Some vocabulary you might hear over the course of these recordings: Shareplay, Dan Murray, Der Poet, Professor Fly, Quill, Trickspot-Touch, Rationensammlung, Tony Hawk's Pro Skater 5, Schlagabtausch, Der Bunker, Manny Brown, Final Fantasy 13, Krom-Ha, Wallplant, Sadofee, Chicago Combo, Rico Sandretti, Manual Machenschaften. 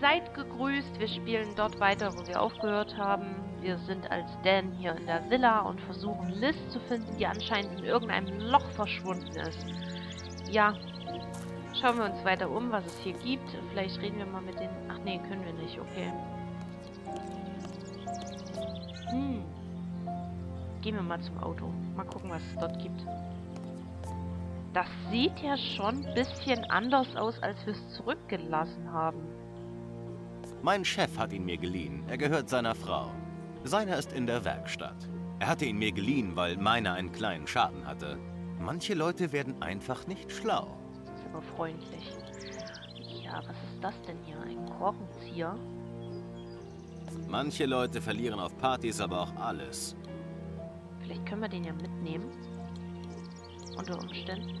Seid gegrüßt, wir spielen dort weiter, wo wir aufgehört haben. Wir sind als Dan hier in der Villa und versuchen Liz zu finden, die anscheinend in irgendeinem Loch verschwunden ist. Ja, schauen wir uns weiter um, was es hier gibt. Vielleicht reden wir mal mit den... Ach nee, können wir nicht, okay. Gehen wir mal zum Auto. Mal gucken, was es dort gibt. Das sieht ja schon ein bisschen anders aus, als wir es zurückgelassen haben. Mein Chef hat ihn mir geliehen. Er gehört seiner Frau. Seiner ist in der Werkstatt. Er hatte ihn mir geliehen, weil meiner einen kleinen Schaden hatte. Manche Leute werden einfach nicht schlau. Das ist aber freundlich. Ja, was ist das denn hier? Ein Korkenzieher? Manche Leute verlieren auf Partys aber auch alles. Vielleicht können wir den ja mitnehmen. Unter Umständen.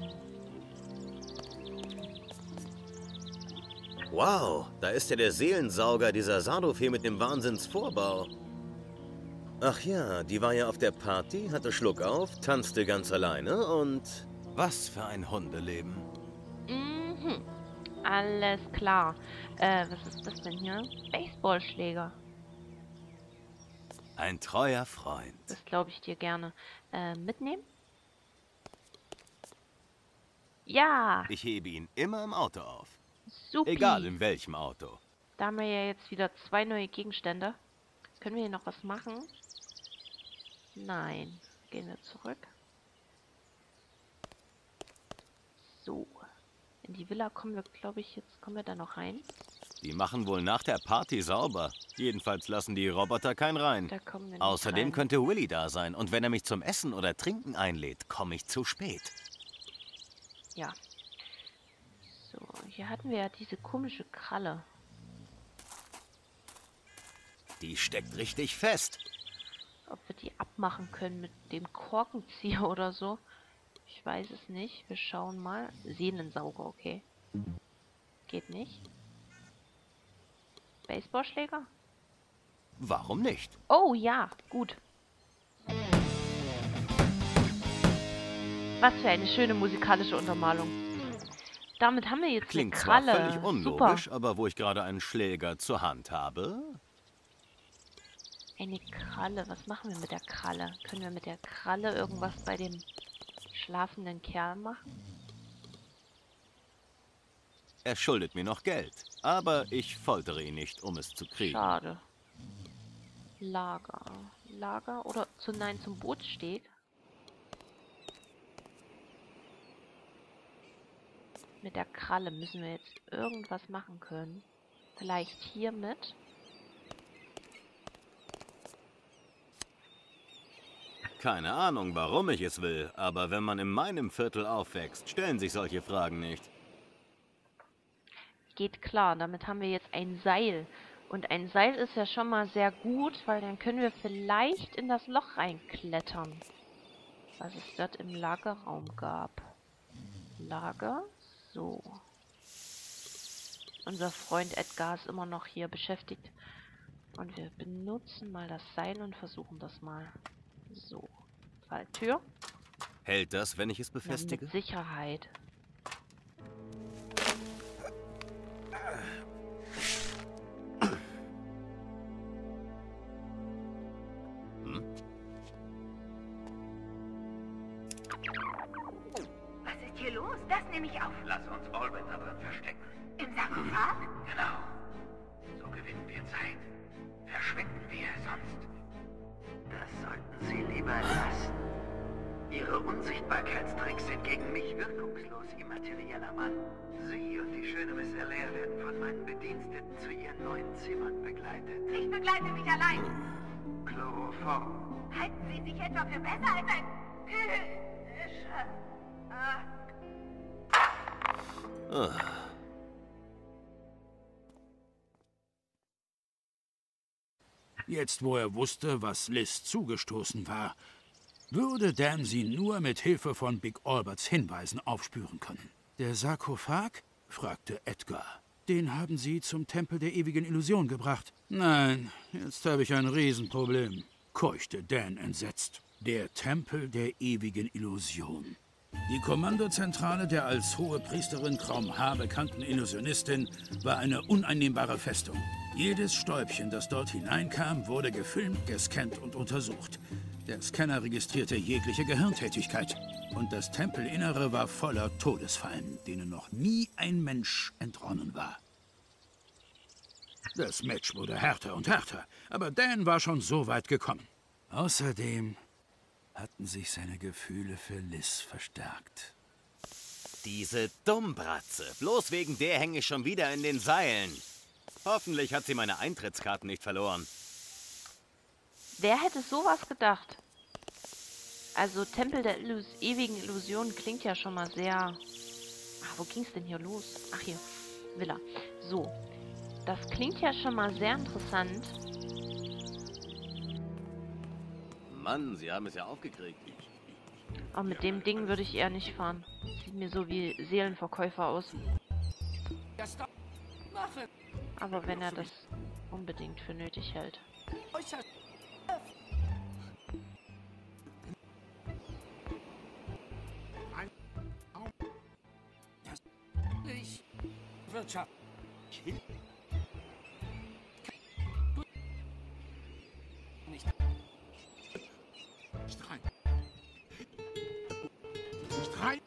Wow, da ist ja der Seelensauger dieser Sadofee mit dem Wahnsinnsvorbau. Ach ja, die war ja auf der Party, hatte Schluck auf, tanzte ganz alleine und... Was für ein Hundeleben. Mhm. Alles klar. Was ist das denn hier? Baseballschläger. Ein treuer Freund. Das glaube ich dir gerne. Mitnehmen? Ja! Ich hebe ihn immer im Auto auf. Super. Egal in welchem Auto. Da haben wir ja jetzt wieder zwei neue Gegenstände. Können wir hier noch was machen? Nein. Gehen wir zurück. So. In die Villa kommen wir, glaube ich, jetzt kommen wir da noch rein. Die machen wohl nach der Party sauber. Jedenfalls lassen die Roboter keinen rein. Da kommen wir nicht Außerdem rein. Könnte Willy da sein. Und wenn er mich zum Essen oder Trinken einlädt, komme ich zu spät. Ja. So, hier hatten wir ja diese komische Kralle. Die steckt richtig fest. Ob wir die abmachen können mit dem Korkenzieher oder so. Ich weiß es nicht. Wir schauen mal. Seelensauger, okay. Geht nicht. Baseballschläger? Warum nicht? Oh ja, gut. Was für eine schöne musikalische Untermalung. Damit haben wir jetzt eine Kralle. Klingt völlig unlogisch, super. Aber wo ich gerade einen Schläger zur Hand habe... Eine Kralle. Was machen wir mit der Kralle? Können wir mit der Kralle irgendwas bei dem schlafenden Kerl machen? Er schuldet mir noch Geld, aber ich foltere ihn nicht, um es zu kriegen. Schade. Lager. Lager oder zum Bootssteg? Mit der Kralle müssen wir jetzt irgendwas machen können. Vielleicht hiermit. Keine Ahnung, warum ich es will, aber wenn man in meinem Viertel aufwächst, stellen sich solche Fragen nicht. Geht klar, damit haben wir jetzt ein Seil. Und ein Seil ist ja schon mal sehr gut, weil dann können wir vielleicht in das Loch reinklettern. Was es dort im Lagerraum gab. Lager. So. Unser Freund Edgar ist immer noch hier beschäftigt. Und wir benutzen mal das Seil und versuchen das mal. So. Falltür. Hält das, wenn ich es befestige? Ja, mit Sicherheit. Halten Sie sich etwa für besser als ein... Jetzt, wo er wusste, was Liz zugestoßen war, würde Dan sie nur mit Hilfe von Big Alberts Hinweisen aufspüren können. Der Sarkophag? Fragte Edgar. Den haben Sie zum Tempel der ewigen Illusion gebracht. Nein, jetzt habe ich ein Riesenproblem, keuchte Dan entsetzt. Der Tempel der ewigen Illusion. Die Kommandozentrale der als hohe Priesterin Krom-Ha bekannten Illusionistin war eine uneinnehmbare Festung. Jedes Stäubchen, das dort hineinkam, wurde gefilmt, gescannt und untersucht. Der Scanner registrierte jegliche Gehirntätigkeit. Und das Tempelinnere war voller Todesfallen, denen noch nie ein Mensch entronnen war. Das Match wurde härter und härter, aber Dan war schon so weit gekommen. Außerdem hatten sich seine Gefühle für Liz verstärkt. Diese Dummbratze. Bloß wegen der hänge ich schon wieder in den Seilen. Hoffentlich hat sie meine Eintrittskarten nicht verloren. Wer hätte sowas gedacht? Also Tempel der ewigen Illusion klingt ja schon mal sehr... Ach, wo ging's denn hier los? Ach hier, Villa. So, das klingt ja schon mal sehr interessant. Mann, sie haben es ja aufgekriegt. Aber mit dem Ding würde ich eher nicht fahren. Sieht mir so wie Seelenverkäufer aus. Aber wenn er das unbedingt für nötig hält. Wirtschaft. Nicht. Streit. Streit.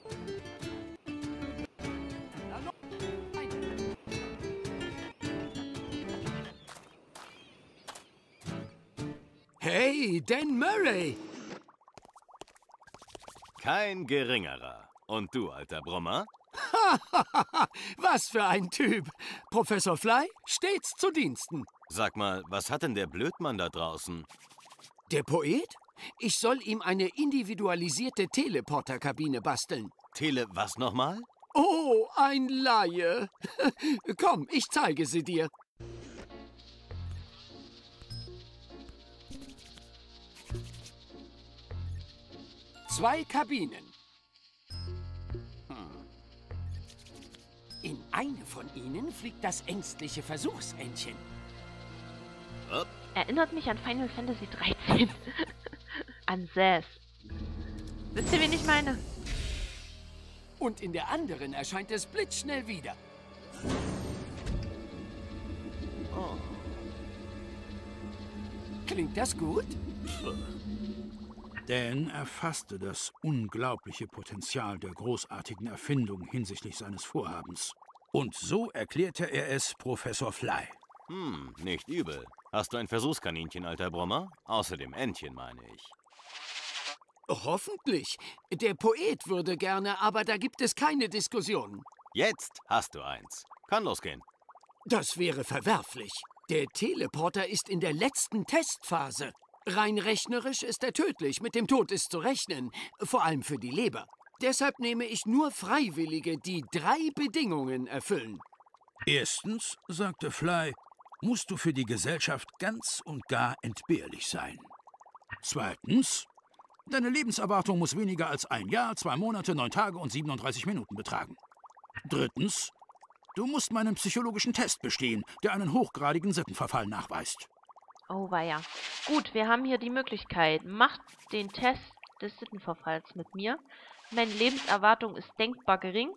Hey, Dan Murray! Kein geringerer. Und du, alter Brummer? Was für ein Typ! Professor Fly, stets zu Diensten. Sag mal, was hat denn der Blödmann da draußen? Der Poet? Ich soll ihm eine individualisierte Teleporterkabine basteln. Was nochmal? Oh, ein Laie. Komm, ich zeige sie dir. Zwei Kabinen. In eine von ihnen fliegt das ängstliche Versuchsentchen. Erinnert mich an Final Fantasy 13. An Sass. Wisst ihr, wen ich meine? Und in der anderen erscheint es blitzschnell wieder. Oh. Klingt das gut? Dan erfasste das unglaubliche Potenzial der großartigen Erfindung hinsichtlich seines Vorhabens. Und so erklärte er es Professor Fly. Hm, nicht übel. Hast du ein Versuchskaninchen, alter Brummer? Außerdem Entchen, meine ich. Hoffentlich. Der Poet würde gerne, aber da gibt es keine Diskussion. Jetzt hast du eins. Kann losgehen. Das wäre verwerflich. Der Teleporter ist in der letzten Testphase. Rein rechnerisch ist er tödlich, mit dem Tod ist zu rechnen, vor allem für die Leber. Deshalb nehme ich nur Freiwillige, die 3 Bedingungen erfüllen. Erstens, sagte Fly, musst du für die Gesellschaft ganz und gar entbehrlich sein. Zweitens, deine Lebenserwartung muss weniger als 1 Jahr, 2 Monate, 9 Tage und 37 Minuten betragen. Drittens, du musst meinen psychologischen Test bestehen, der einen hochgradigen Sittenverfall nachweist. Oh, weia. Gut, wir haben hier die Möglichkeit. Macht den Test des Sittenverfalls mit mir. Meine Lebenserwartung ist denkbar gering.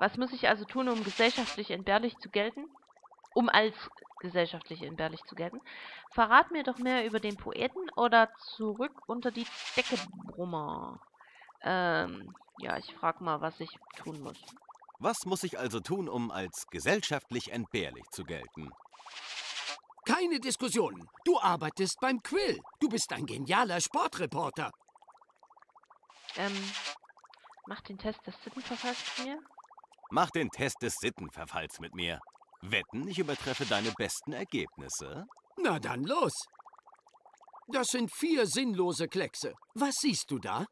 Was muss ich also tun, um gesellschaftlich entbehrlich zu gelten? Um als gesellschaftlich entbehrlich zu gelten. Verrat mir doch mehr über den Poeten oder zurück unter die Decke, Brummer. Ja, ich frag mal, was ich tun muss. Was muss ich also tun, um als gesellschaftlich entbehrlich zu gelten? Keine Diskussionen. Du arbeitest beim Quill. Du bist ein genialer Sportreporter. Mach den Test des Sittenverfalls mit mir. Mach den Test des Sittenverfalls mit mir. Wetten, ich übertreffe deine besten Ergebnisse? Na dann los. Das sind 4 sinnlose Kleckse. Was siehst du da?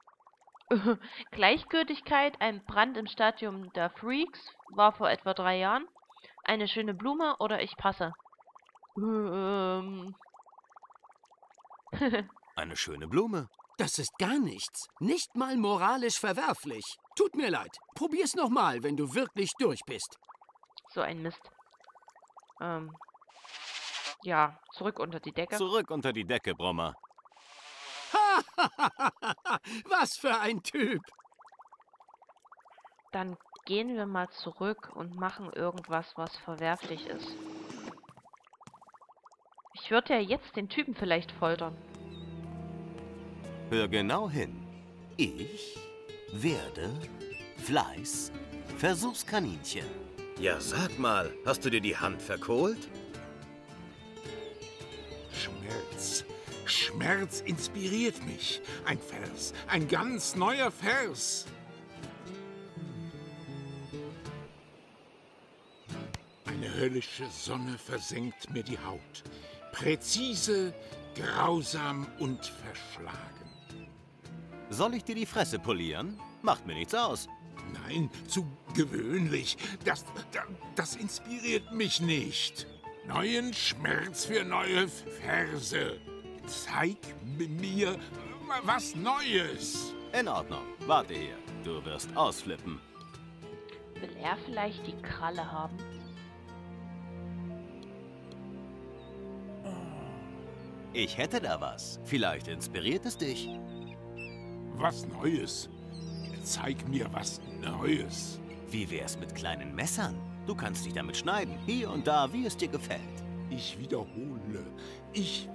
Gleichgültigkeit, ein Brand im Stadium der Freaks, war vor etwa 3 Jahren. Eine schöne Blume oder ich passe. Eine schöne Blume. Das ist gar nichts. Nicht mal moralisch verwerflich. Tut mir leid. Probier's nochmal, wenn du wirklich durch bist. So ein Mist. Ja, zurück unter die Decke. Zurück unter die Decke, Brummer. Was für ein Typ. Dann gehen wir mal zurück und machen irgendwas, was verwerflich ist. Ich würde ja jetzt den Typen vielleicht foltern. Hör genau hin. Ich werde Fleiß Versuchskaninchen. Ja, sag mal, hast du dir die Hand verkohlt? Schmerz inspiriert mich. Ein Vers, ein ganz neuer Vers. Eine höllische Sonne versenkt mir die Haut. Präzise, grausam und verschlagen. Soll ich dir die Fresse polieren? Macht mir nichts aus. Nein, zu gewöhnlich. Das inspiriert mich nicht. Neuen Schmerz für neue Verse. Zeig mir was Neues. In Ordnung. Warte hier. Du wirst ausflippen. Will er vielleicht die Kralle haben? Ich hätte da was. Vielleicht inspiriert es dich. Was Neues? Zeig mir was Neues. Wie wär's mit kleinen Messern? Du kannst dich damit schneiden, hier und da, wie es dir gefällt. Ich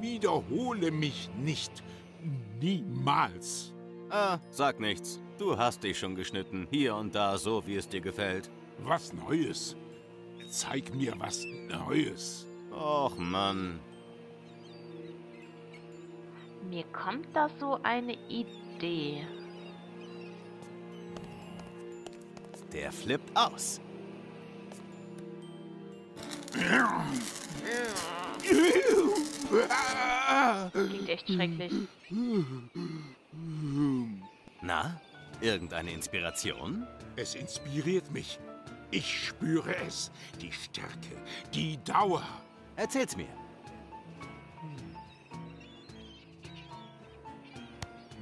wiederhole mich nicht. Niemals. Sag nichts. Du hast dich schon geschnitten, hier und da, so wie es dir gefällt. Was Neues? Zeig mir was Neues. Och, Mann. Mir kommt da so eine Idee. Der flippt aus. Klingt echt schrecklich. Na, irgendeine Inspiration? Es inspiriert mich. Ich spüre es. Die Stärke, die Dauer. Erzähl's mir.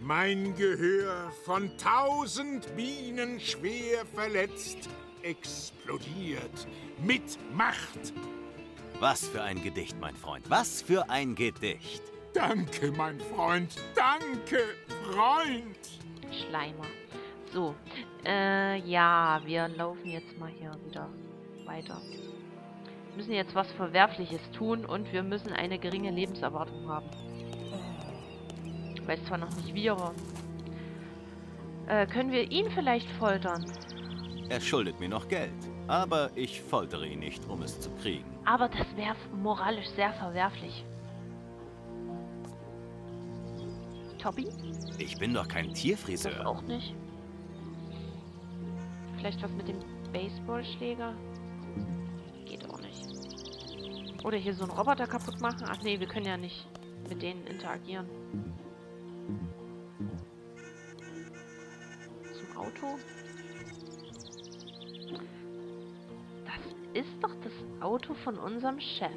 Mein Gehör, von 1000 Bienen schwer verletzt, explodiert mit Macht. Was für ein Gedicht, mein Freund. Was für ein Gedicht. Danke, mein Freund. Danke, Freund. Schleimer. So, ja, wir laufen jetzt mal hier wieder weiter. Wir müssen jetzt was Verwerfliches tun und wir müssen eine geringe Lebenserwartung haben. Ich weiß zwar noch nicht wie, aber... können wir ihn vielleicht foltern? Er schuldet mir noch Geld, aber ich foltere ihn nicht, um es zu kriegen. Aber das wäre moralisch sehr verwerflich. Tobi? Ich bin doch kein Tierfriseur. Das auch nicht. Vielleicht was mit dem Baseballschläger? Geht auch nicht. Oder hier so einen Roboter kaputt machen? Ach nee, wir können ja nicht mit denen interagieren. Zum Auto? Das ist doch das Auto von unserem Chef.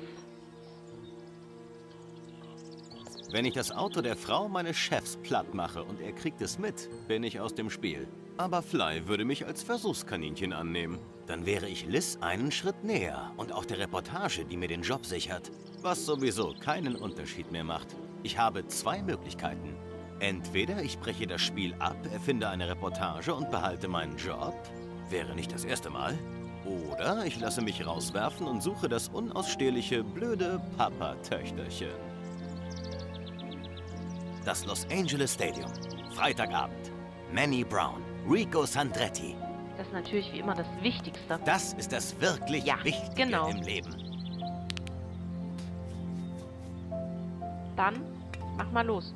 Wenn ich das Auto der Frau meines Chefs platt mache und er kriegt es mit, bin ich aus dem Spiel. Aber Fly würde mich als Versuchskaninchen annehmen. Dann wäre ich Liz einen Schritt näher und auch der Reportage, die mir den Job sichert. Was sowieso keinen Unterschied mehr macht. Ich habe zwei Möglichkeiten. Entweder ich breche das Spiel ab, erfinde eine Reportage und behalte meinen Job. Wäre nicht das erste Mal. Oder ich lasse mich rauswerfen und suche das unausstehliche, blöde Papa-Töchterchen. Das Los Angeles Stadium. Freitagabend. Manny Brown. Rico Sandretti. Das ist natürlich wie immer das Wichtigste. Das ist das wirklich Wichtige im Leben. Dann mach mal los.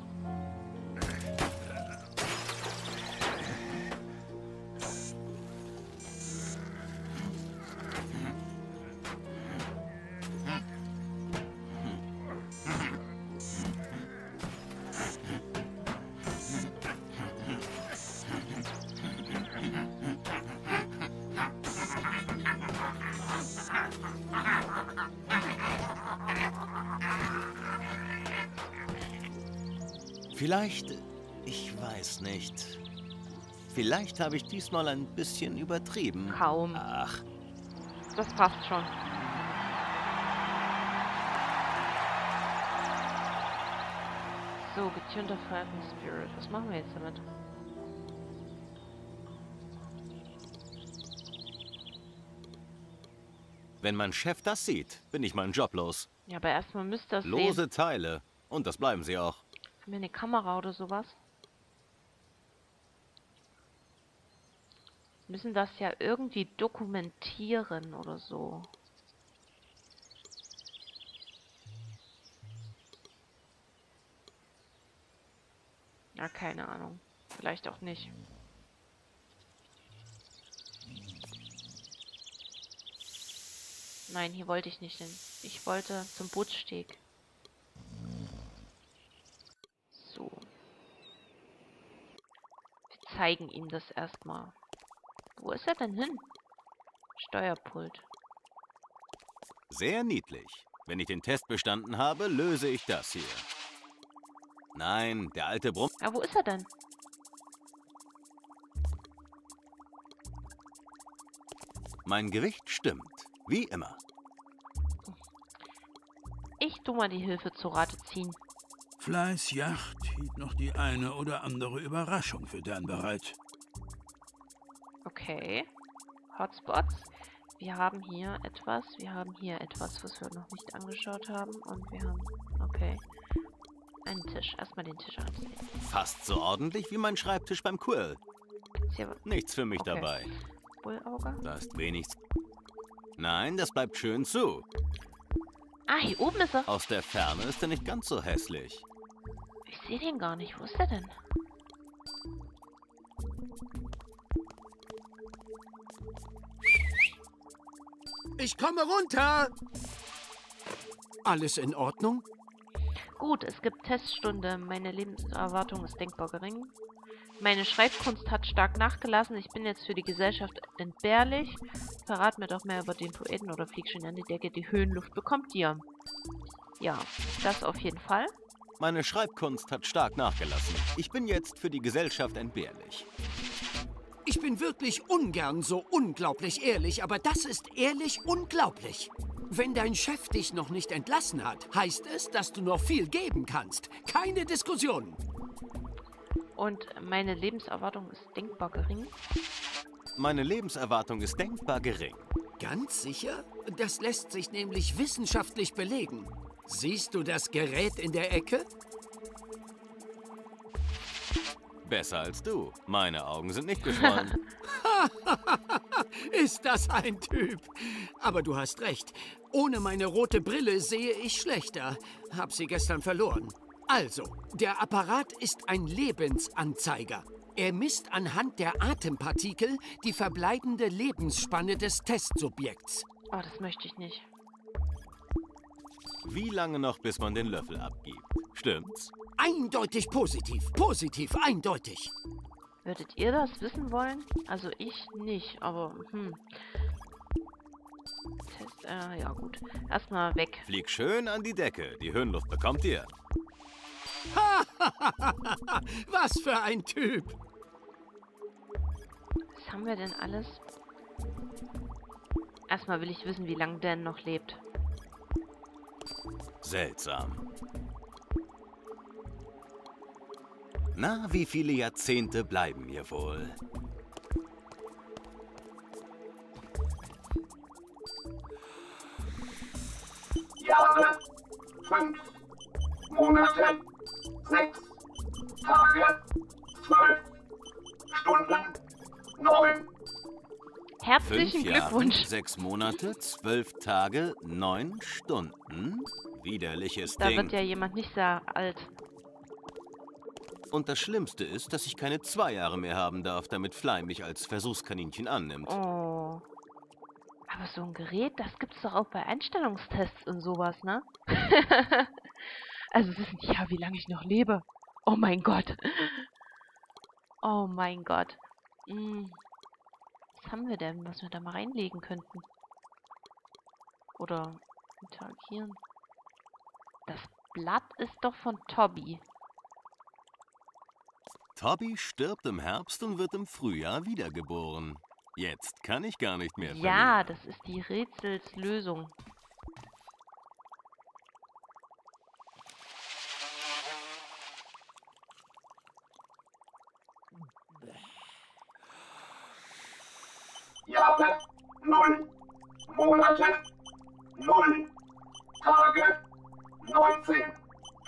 Vielleicht, ich weiß nicht. Vielleicht habe ich diesmal ein bisschen übertrieben. Kaum. Ach. Das passt schon. So, getürnter Falcon Spirit. Was machen wir jetzt damit? Wenn mein Chef das sieht, bin ich meinen Job los. Ja, aber erstmal müsst ihr das sehen. Lose Teile. Und das bleiben sie auch. Haben wir eine Kamera oder sowas? Müssen das ja irgendwie dokumentieren oder so. Ja, keine Ahnung. Vielleicht auch nicht. Nein, hier wollte ich nicht hin. Ich wollte zum Bootssteg. So. Wir zeigen ihm das erstmal. Wo ist er denn hin? Steuerpult. Sehr niedlich. Wenn ich den Test bestanden habe, löse ich das hier. Nein, der alte Brumm... Ja, wo ist er denn? Mein Gewicht stimmt. Wie immer. Ich tu mal die Hilfe zur Rate ziehen. Flies Yacht hielt noch die eine oder andere Überraschung für Dan bereit. Okay. Hotspots. Wir haben hier etwas. Wir haben hier etwas, was wir noch nicht angeschaut haben. Und wir haben... Okay. Einen Tisch. Erstmal den Tisch ansehen. Fast so ordentlich wie mein Schreibtisch beim Quill. Nichts für mich dabei. Bullauge. Da ist wenig... Nein, das bleibt schön zu. Ah, hier oben ist er. Aus der Ferne ist er nicht ganz so hässlich. Ich sehe den gar nicht. Wo ist er denn? Ich komme runter. Alles in Ordnung? Gut, es gibt Teststunde. Meine Lebenserwartung ist denkbar gering. Meine Schreibkunst hat stark nachgelassen. Ich bin jetzt für die Gesellschaft entbehrlich. Verrat mir doch mehr über den Poeten oder flieg schon an die Decke. Die Höhenluft bekommt ihr. Ja, das auf jeden Fall. Meine Schreibkunst hat stark nachgelassen. Ich bin jetzt für die Gesellschaft entbehrlich. Ich bin wirklich ungern so unglaublich ehrlich, aber das ist ehrlich unglaublich. Wenn dein Chef dich noch nicht entlassen hat, heißt es, dass du noch viel geben kannst. Keine Diskussion. Und meine Lebenserwartung ist denkbar gering? Meine Lebenserwartung ist denkbar gering. Ganz sicher? Das lässt sich nämlich wissenschaftlich belegen. Siehst du das Gerät in der Ecke? Besser als du. Meine Augen sind nicht geschwollen. Ist das ein Typ? Aber du hast recht. Ohne meine rote Brille sehe ich schlechter. Hab sie gestern verloren. Also, der Apparat ist ein Lebensanzeiger. Er misst anhand der Atempartikel die verbleibende Lebensspanne des Testsubjekts. Oh, das möchte ich nicht. Wie lange noch, bis man den Löffel abgibt? Stimmt's? Eindeutig positiv. Positiv, eindeutig. Würdet ihr das wissen wollen? Also ich nicht, aber Test, ja gut. Erstmal weg. Flieg schön an die Decke. Die Höhenluft bekommt ihr. Was für ein Typ! Was haben wir denn alles? Erstmal will ich wissen, wie lange Dan noch lebt. Seltsam. Na, wie viele Jahrzehnte bleiben mir wohl? Jahre, 5 Monate. 6 Tage, 12 Stunden, 9. Herzlichen Glückwunsch. 6 Monate, 12 Tage, 9 Stunden. Widerliches Ding. Da wird ja jemand nicht sehr alt. Und das Schlimmste ist, dass ich keine 2 Jahre mehr haben darf, damit Fly mich als Versuchskaninchen annimmt. Oh. Aber so ein Gerät, das gibt's doch auch bei Einstellungstests und sowas, ne? Also wissen die ja, wie lange ich noch lebe. Oh mein Gott. Oh mein Gott. Was haben wir denn, was wir da mal reinlegen könnten? Oder interagieren. Das Blatt ist doch von Toby. Toby stirbt im Herbst und wird im Frühjahr wiedergeboren. Jetzt kann ich gar nicht mehr verlieren. Ja, das ist die Rätselslösung. Jahre, 0 Monate, 19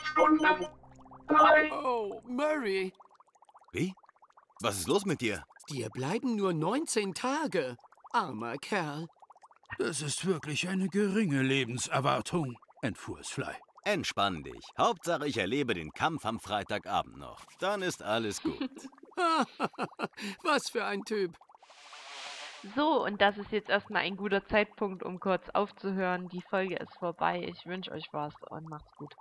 Stunden 3. Oh, Murray. Wie? Was ist los mit dir? Dir bleiben nur 19 Tage, armer Kerl. Das ist wirklich eine geringe Lebenserwartung, entfuhr es Fly. Entspann dich. Hauptsache, ich erlebe den Kampf am Freitagabend noch. Dann ist alles gut. Was für ein Typ. So, und das ist jetzt erstmal ein guter Zeitpunkt, um kurz aufzuhören. Die Folge ist vorbei. Ich wünsche euch was und macht's gut.